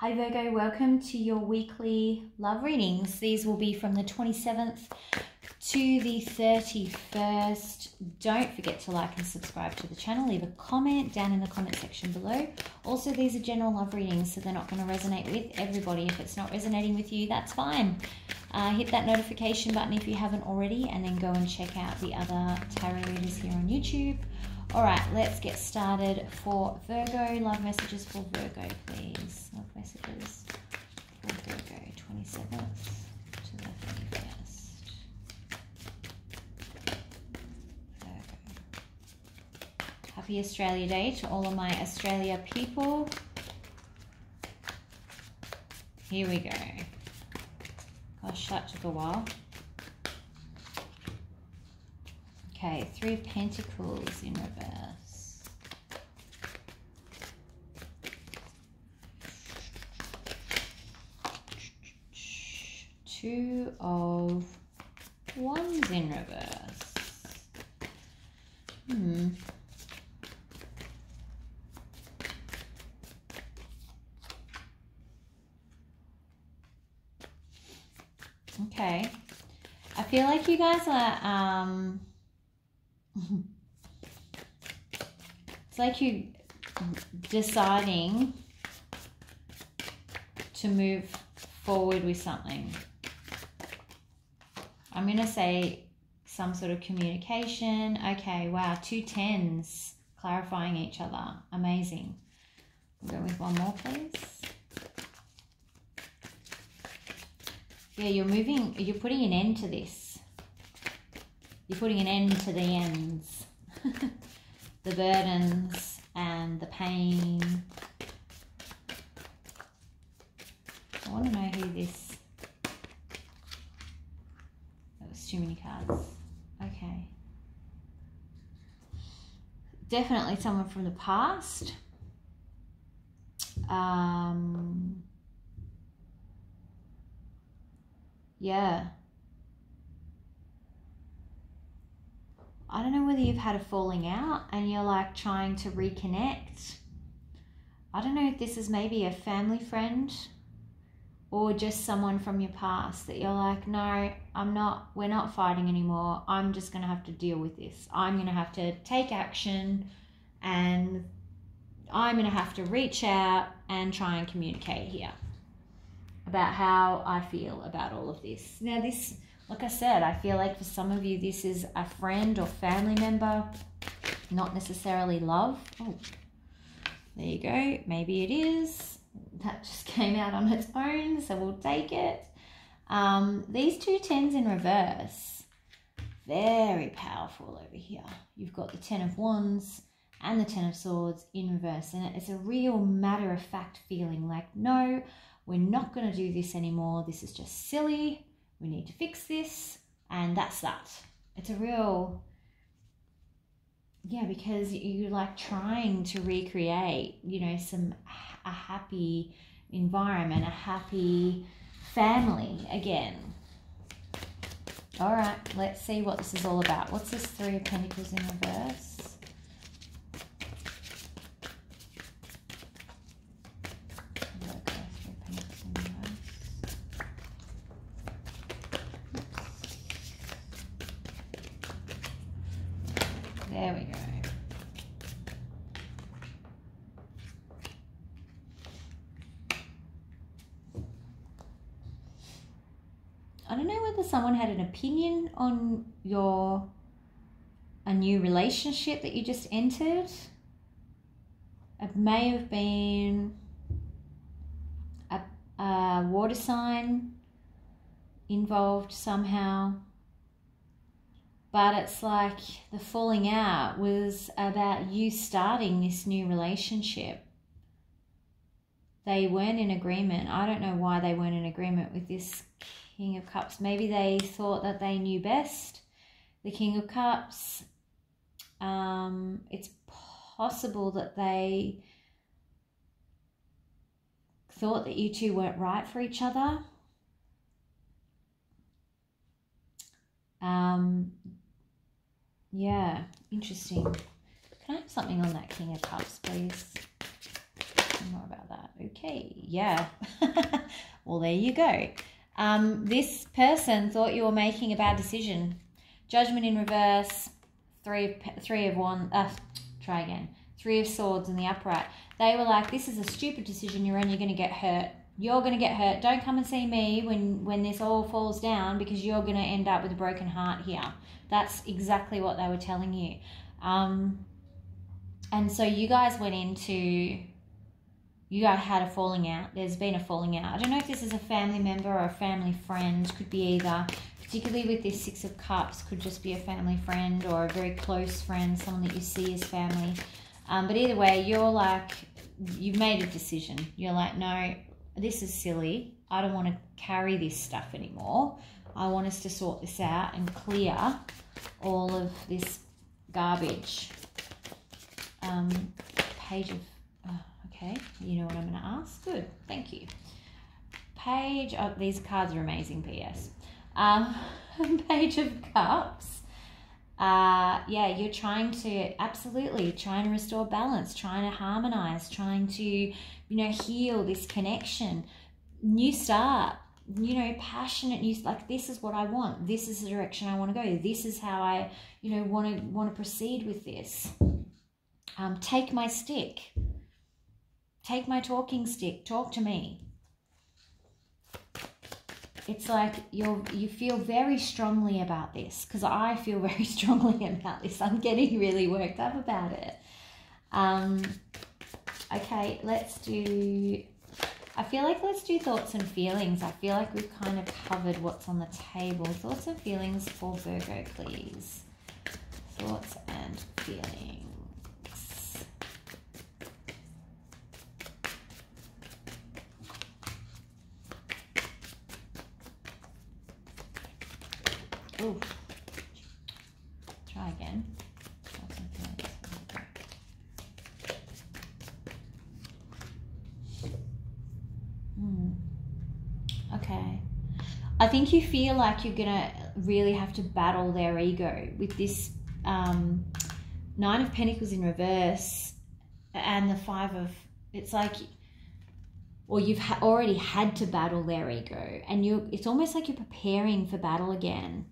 Hi Virgo, welcome to your weekly love readings. These will be from the 27th to the 31st. Don't forget to like and subscribe to the channel. Leave a comment down in the comment section below. Also, these are general love readings, so they're not going to resonate with everybody. If it's not resonating with you, that's fine. Hit that notification button if you haven't already, and then go and check out the other tarot readers here on YouTube. All right, let's get started for Virgo. Love messages for Virgo, please. Love messages for Virgo, 27th to the 31st. Virgo. Happy Australia Day to all of my Australia people. Here we go. Gosh, that took a while. Okay, Three of Pentacles in reverse. Two of Wands in reverse. Okay. I feel like you guys are... It's like you deciding to move forward with something. I'm going to say some sort of communication. Okay, wow, 2 tens clarifying each other. Amazing. We'll go with one more, please. Yeah, you're putting an end to this. You're putting an end to the ends, the burdens and the pain. I want to know who this... That was too many cards. Okay. Definitely someone from the past. Yeah. I don't know whether you've had a falling out and you're like trying to reconnect. I don't know if this is maybe a family friend or just someone from your past that you're like, no, we're not fighting anymore. I'm just going to have to deal with this. I'm going to have to take action and I'm going to have to reach out and try and communicate here about how I feel about all of this. Now this... Like I said, I feel like for some of you, this is a friend or family member, not necessarily love. Oh, there you go. Maybe it is. That just came out on its own, so we'll take it. These 2 tens in reverse, very powerful over here. You've got the 10 of Wands and the 10 of Swords in reverse, and it's a real matter-of-fact feeling like, no, we're not going to do this anymore. This is just silly. We need to fix this, and that's that. It's a real, yeah, because you're like trying to recreate, you know, a happy environment, a happy family again. All right, let's see what this is all about. What's this Three of Pentacles in reverse? There we go. I don't know whether someone had an opinion on a new relationship that you just entered. It may have been a water sign involved somehow. But it's like the falling out was about you starting this new relationship. They weren't in agreement. I don't know why they weren't in agreement with this King of Cups. Maybe they thought that they knew best, the King of Cups. It's possible that they thought that you two weren't right for each other. Yeah, interesting. Can I have something on that King of Cups, please? some more about that. Okay, yeah. Well, there you go. This person thought you were making a bad decision. Judgment in reverse, Three of Swords in the upright. They were like, this is a stupid decision you're on. You're going to get hurt. You're going to get hurt. Don't come and see me when this all falls down, because you're going to end up with a broken heart here. That's exactly what they were telling you. And so you guys went into... You guys had a falling out. There's been a falling out. I don't know if this is a family member or a family friend. Could be either. Particularly with this Six of Cups, could just be a family friend or a very close friend, someone that you see as family. But either way, you're like, you've made a decision. You're like, no, this is silly. I don't want to carry this stuff anymore. I want us to sort this out and clear all of this garbage. Page of... Okay, you know what I'm going to ask? Good, thank you. Page of... These cards are amazing, P.S. Page of Cups. Yeah, you're trying to... Absolutely, trying to restore balance, trying to harmonise, trying to, you know, heal this connection. New start, you know, passionate new... Like, this is what I want. This is the direction I want to go. This is how I, you know, want to proceed with this. Take my stick. Take my talking stick. Talk to me. It's like you feel very strongly about this, because I feel very strongly about this. I'm getting really worked up about it. Okay, let's do... I feel like let's do thoughts and feelings. I feel like we've kind of covered what's on the table. Thoughts and feelings for Virgo, please. Thoughts and feelings. Ooh. Try again. Okay. I think you feel like you're going to really have to battle their ego with this Nine of Pentacles in reverse and the Five of... It's like... Or you've already had to battle their ego, and it's almost like you're preparing for battle again.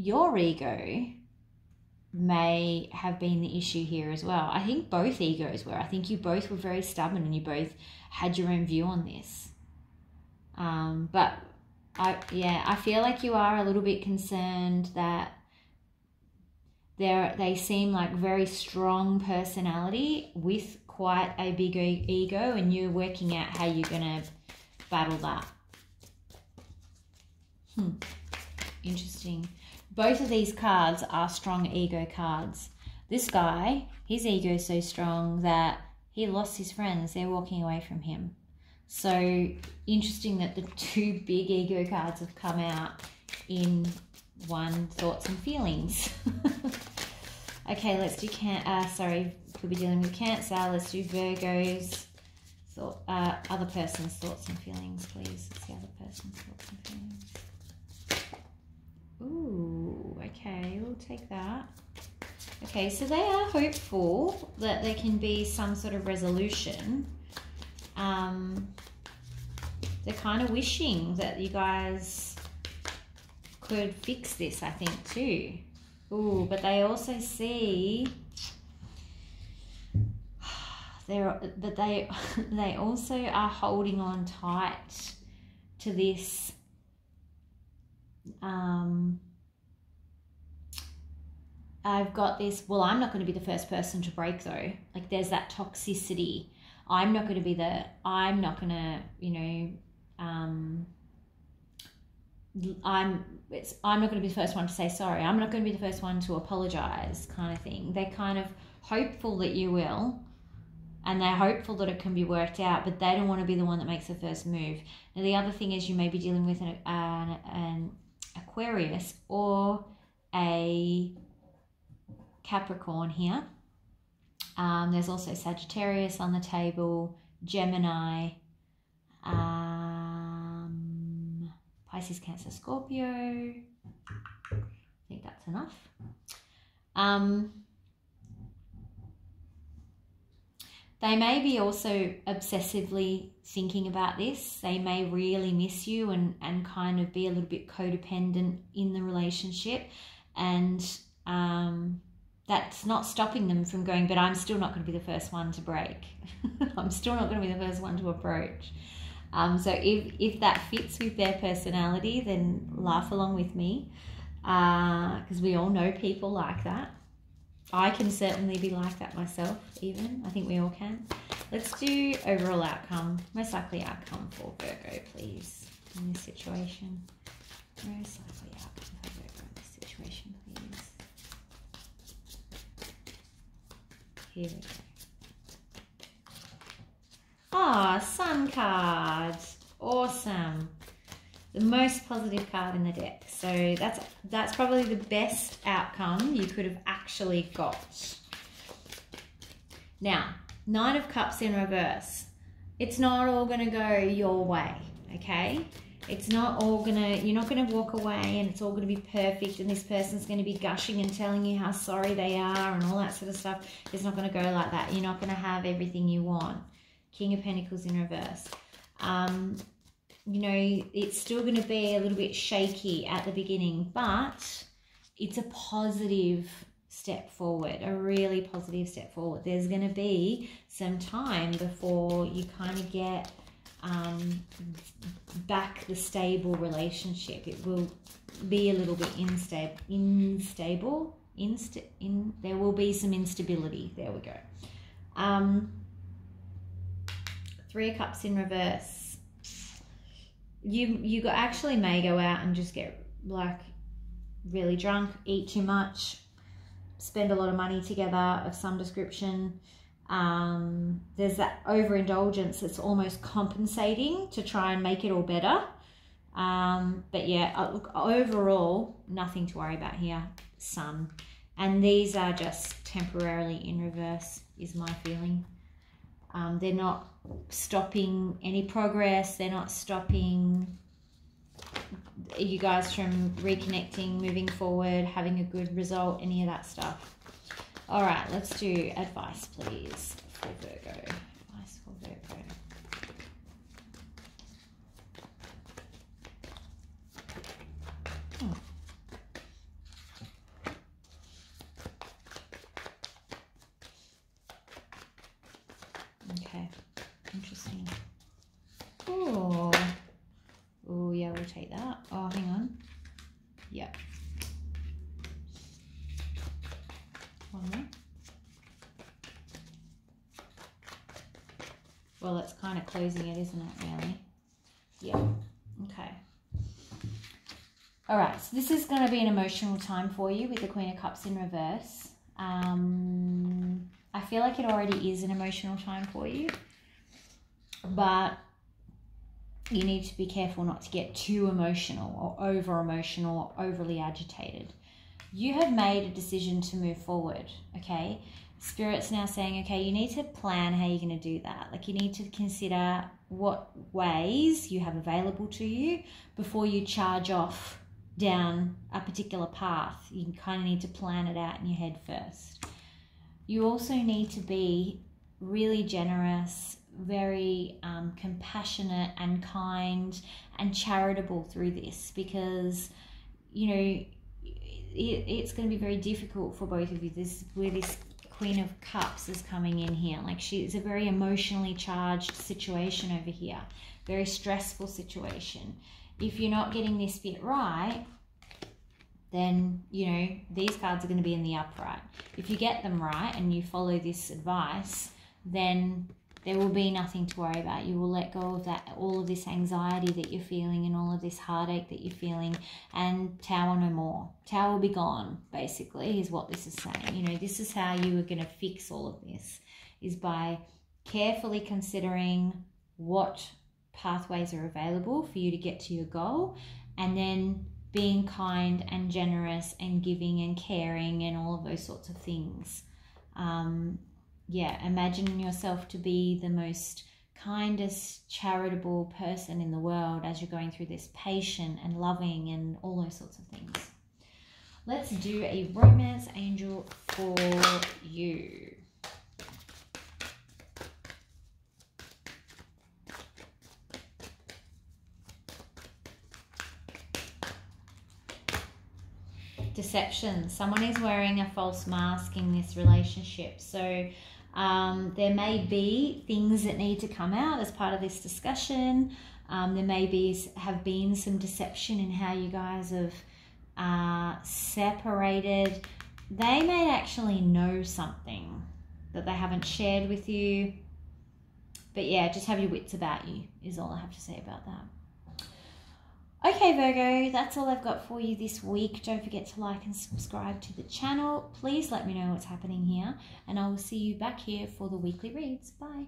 Your ego may have been the issue here as well. I think both egos were. I think you both were very stubborn, and you both had your own view on this. But I feel like you are a little bit concerned that they seem like very strong personality with quite a big ego, and you're working out how you're gonna battle that. Interesting. Both of these cards are strong ego cards. This guy, his ego is so strong that he lost his friends. They're walking away from him. So interesting that the two big ego cards have come out in one, thoughts and feelings. Okay, let's do could be dealing with Cancer. Let's do Virgo's other person's thoughts and feelings, please. It's the other person's thoughts and feelings. Ooh, okay, we'll take that. Okay, so they are hopeful that there can be some sort of resolution. They're kind of wishing that you guys could fix this, I think, too. Ooh, but they also see... But they also are holding on tight to this I've got this, well, I'm not going to be the first person to break, though. Like, there's that toxicity. I'm not going to, you know, I'm not going to be the first one to say sorry. I'm not going to be the first one to apologize, kind of thing. They're kind of hopeful that you will. And they're hopeful that it can be worked out, but they don't want to be the one that makes the first move. Now, the other thing is you may be dealing with an Aquarius or a Capricorn here. There's also Sagittarius on the table, Gemini, Pisces, Cancer, Scorpio. I think that's enough. They may be also obsessively thinking about this. They may really miss you and kind of be a little bit codependent in the relationship. And that's not stopping them from going, but I'm still not going to be the first one to break. I'm still not going to be the first one to approach. So if that fits with their personality, then laugh along with me, because we all know people like that. I can certainly be like that myself even. I think we all can. Let's do overall outcome, most likely outcome for Virgo, please, in this situation. Most likely outcome for Virgo in this situation, please. Here we go. Ah, Sun card. Awesome. The most positive card in the deck. So that's probably the best outcome you could have actually got. Now, Nine of Cups in reverse. It's not all going to go your way, okay? It's not all going to, you're not going to walk away and it's all going to be perfect and this person's going to be gushing and telling you how sorry they are and all that sort of stuff. It's not going to go like that. You're not going to have everything you want. King of Pentacles in reverse. You know, it's still going to be a little bit shaky at the beginning, but it's a positive step forward, a really positive step forward. There's going to be some time before you kind of get back the stable relationship. It will be a little bit instable. There will be some instability. There we go. Three of Cups in reverse. You actually may go out and just get like really drunk, eat too much, spend a lot of money together of some description. There's that overindulgence that's almost compensating to try and make it all better. But yeah, look, overall, nothing to worry about here, Sun. And these are just temporarily in reverse is my feeling. They're not stopping any progress. They're not stopping you guys from reconnecting, moving forward, having a good result, any of that stuff. All right, let's do advice, please, for Virgo. Advice for Virgo. Oh. Okay, interesting. Oh, oh yeah, we'll take that. Oh, hang on. Yep. One more. Well, it's kind of closing it, isn't it? Really? Yeah. Okay. All right. So this is going to be an emotional time for you with the Queen of Cups in reverse. I feel like it already is an emotional time for you, but you need to be careful not to get too emotional or over-emotional or overly agitated. You have made a decision to move forward, okay? Spirit's now saying, okay, you need to plan how you're going to do that. Like you need to consider what ways you have available to you before you charge off down a particular path. You kind of need to plan it out in your head first. You also need to be really generous, very compassionate and kind and charitable through this, because, you know, it's going to be very difficult for both of you. This is where this Queen of Cups is coming in here. Like it's a very emotionally charged situation over here, very stressful situation. If you're not getting this bit right, then, you know, these cards are going to be in the upright. If you get them right and you follow this advice, then there will be nothing to worry about. You will let go of that, all of this anxiety that you're feeling and all of this heartache that you're feeling, and tower no more. Tower will be gone, basically, is what this is saying. You know, this is how you are going to fix all of this, is by carefully considering what pathways are available for you to get to your goal, and then being kind and generous and giving and caring and all of those sorts of things. Yeah, imagine yourself to be the most kindest, charitable person in the world as you're going through this, patient and loving and all those sorts of things. Let's do a romance angel for you. deception. Someone is wearing a false mask in this relationship. So there may be things that need to come out as part of this discussion. There may have been some deception in how you guys have separated. They may actually know something that they haven't shared with you. But yeah, just have your wits about you is all I have to say about that. Okay, Virgo, that's all I've got for you this week. Don't forget to like and subscribe to the channel. Please let me know what's happening here, and I will see you back here for the weekend reads. Bye.